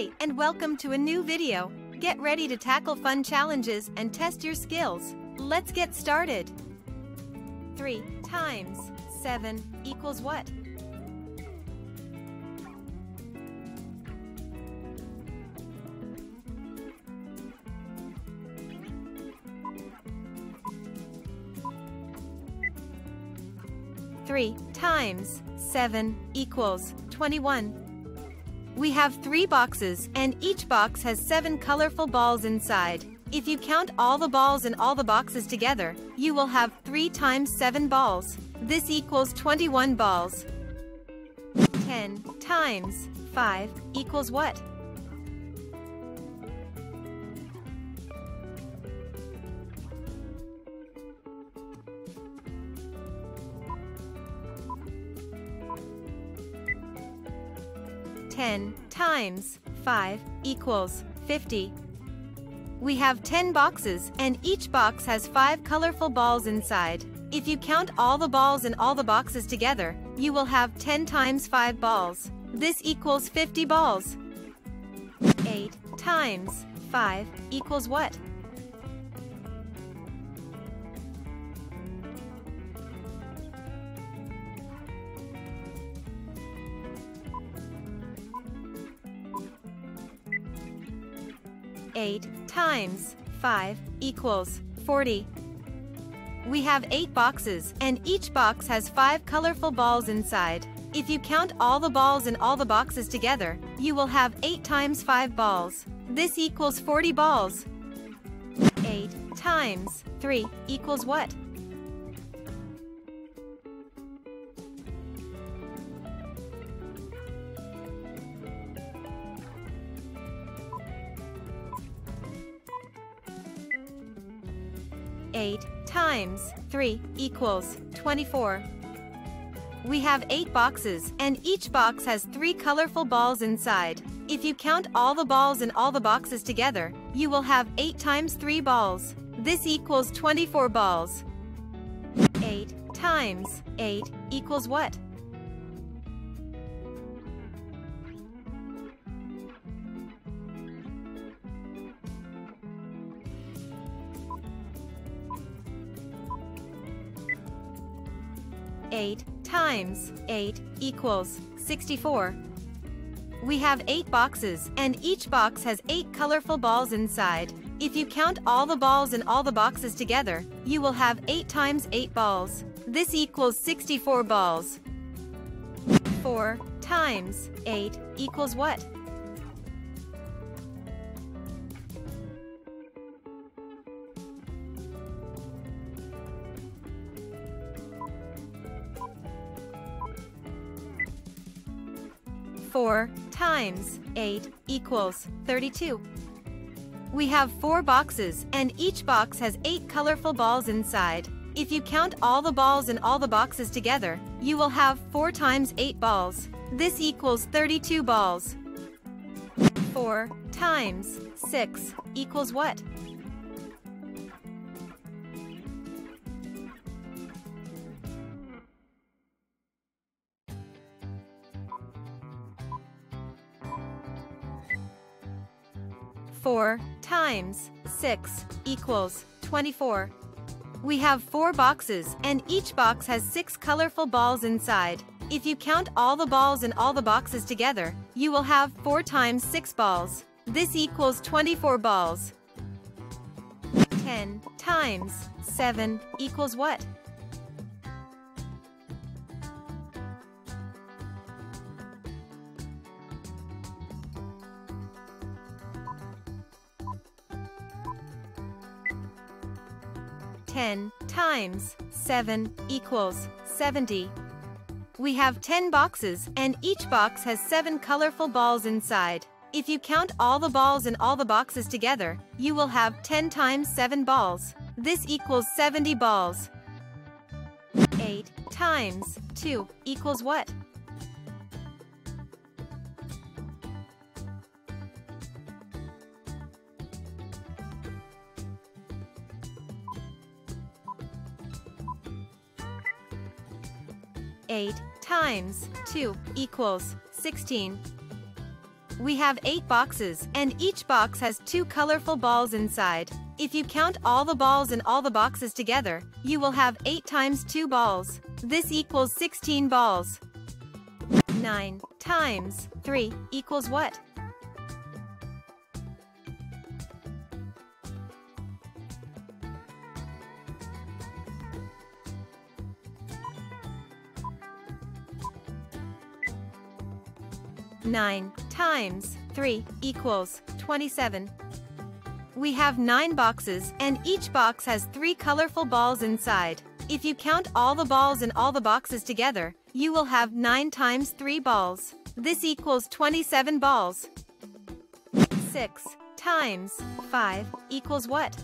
Hey, and welcome to a new video. Get ready to tackle fun challenges and test your skills. Let's get started. 3 times 7 equals what? 3 times 7 equals 21. We have 3 boxes, and each box has 7 colorful balls inside. If you count all the balls in all the boxes together, you will have 3 times 7 balls. This equals 21 balls. 10 times 5 equals what? 10 times 5 equals 50. We have 10 boxes, and each box has 5 colorful balls inside. If you count all the balls in all the boxes together, you will have 10 times 5 balls. This equals 50 balls. 8 times 5 equals what? 8 times 5 equals 40. We have 8 boxes, and each box has 5 colorful balls inside. If you count all the balls in all the boxes together, you will have 8 times 5 balls. This equals 40 balls. 8 times 3 equals what? 8 times 3 equals 24. We have 8 boxes, and each box has 3 colorful balls inside. If you count all the balls in all the boxes together, you will have 8 times 3 balls. This equals 24 balls. 8 times 8 equals what? 8 times 8 equals 64. We have 8 boxes, and each box has 8 colorful balls inside. If you count all the balls in all the boxes together, you will have 8 times 8 balls. This equals 64 balls. 4 times 8 equals what? 4 times 8 equals 32. We have 4 boxes, and each box has 8 colorful balls inside. If you count all the balls in all the boxes together, you will have 4 times 8 balls. This equals 32 balls. 4 times 6 equals what? 4 times 6 equals 24. We have 4 boxes, and each box has 6 colorful balls inside. If you count all the balls in all the boxes together, you will have 4 times 6 balls. This equals 24 balls. 10 times 7 equals what? 10 times 7 equals 70. We have 10 boxes, and each box has 7 colorful balls inside. If you count all the balls in all the boxes together, you will have 10 times 7 balls. This equals 70 balls. 8 times 2 equals what? 8 times 2 equals 16. We have 8 boxes, and each box has 2 colorful balls inside. If you count all the balls in all the boxes together, you will have 8 times 2 balls. This equals 16 balls. 9 times 3 equals what? 9 times 3 equals 27. We have 9 boxes, and each box has 3 colorful balls inside. If you count all the balls in all the boxes together, you will have 9 times 3 balls. This equals 27 balls. 6 times 5 equals what?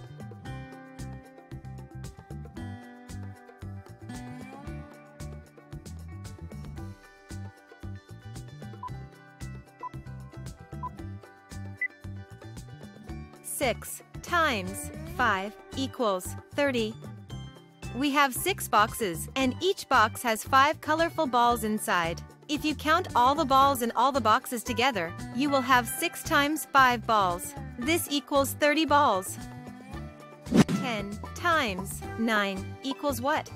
6 times 5 equals 30. We have 6 boxes, and each box has 5 colorful balls inside. If you count all the balls in all the boxes together, you will have 6 times 5 balls. This equals 30 balls. 10 times 9 equals what?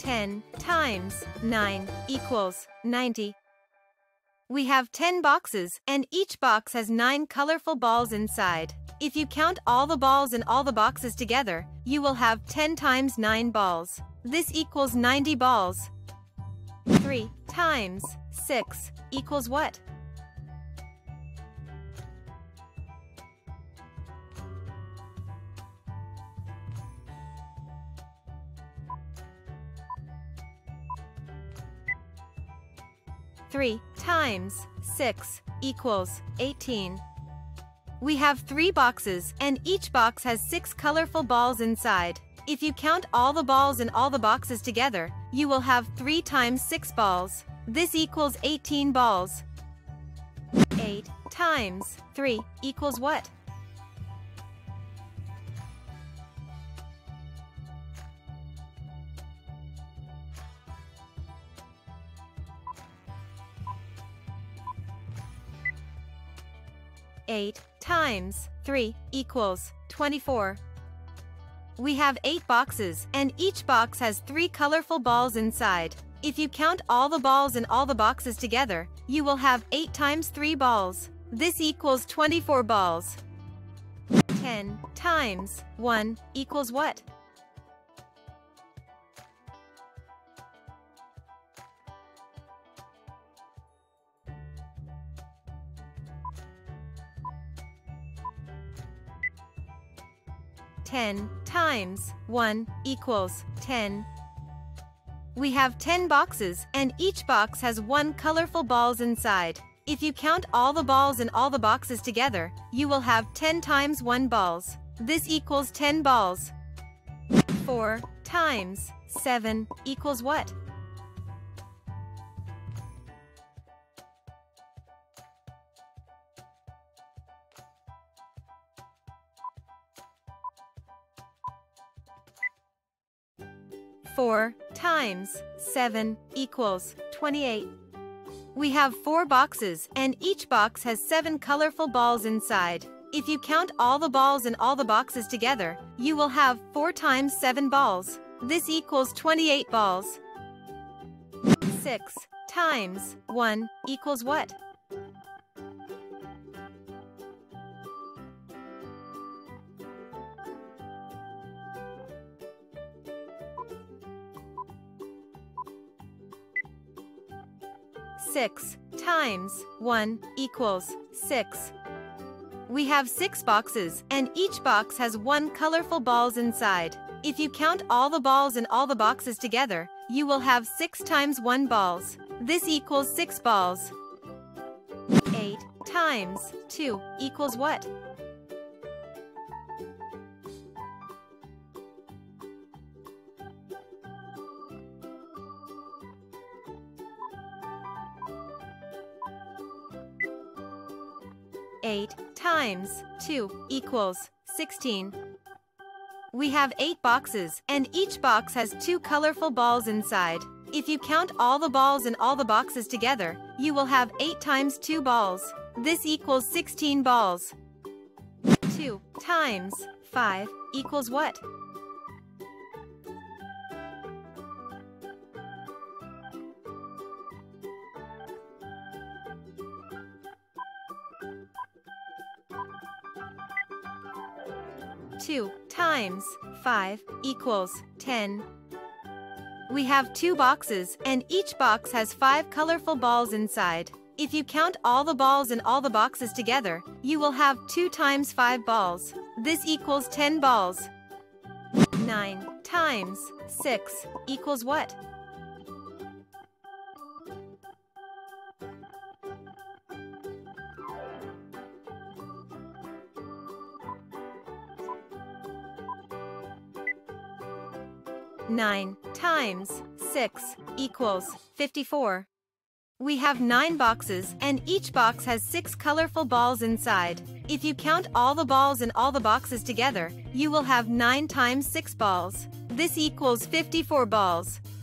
10 times 9 equals 90. We have 10 boxes, and each box has 9 colorful balls inside. If you count all the balls in all the boxes together, you will have 10 times 9 balls. This equals 90 balls. 3 times 6 equals what? 3 times 6 equals 18. We have 3 boxes, and each box has 6 colorful balls inside. If you count all the balls in all the boxes together, you will have 3 times 6 balls. This equals 18 balls. 8 times 3 equals what? 8 times 3 equals 24. We have 8 boxes, and each box has 3 colorful balls inside. If you count all the balls in all the boxes together, you will have 8 times 3 balls. This equals 24 balls. 10 times 1 equals what? 10 times 1 equals 10. We have 10 boxes, and each box has 1 colorful balls inside. If you count all the balls in all the boxes together, you will have 10 times 1 balls. This equals 10 balls. 4 times 7 equals what? 4 times 7 equals 28. We have 4 boxes, and each box has 7 colorful balls inside. If you count all the balls in all the boxes together, you will have 4 times 7 balls. This equals 28 balls. 6 times 1 equals what? 6 times 1 equals 6. We have 6 boxes, and each box has 1 colorful balls inside. If you count all the balls in all the boxes together, you will have 6 times 1 balls. This equals 6 balls. 8 times 2 equals what? 8 times 2 equals 16. We have 8 boxes, and each box has 2 colorful balls inside. If you count all the balls in all the boxes together, you will have 8 times 2 balls. This equals 16 balls. 2 times 5 equals what? 2 times 5 equals 10. We have 2 boxes, and each box has 5 colorful balls inside. If you count all the balls in all the boxes together, you will have 2 times 5 balls. This equals 10 balls. 9 times 6 equals what? 9 times 6 equals 54. We have 9 boxes, and each box has 6 colorful balls inside. If you count all the balls in all the boxes together, you will have 9 times 6 balls. This equals 54 balls.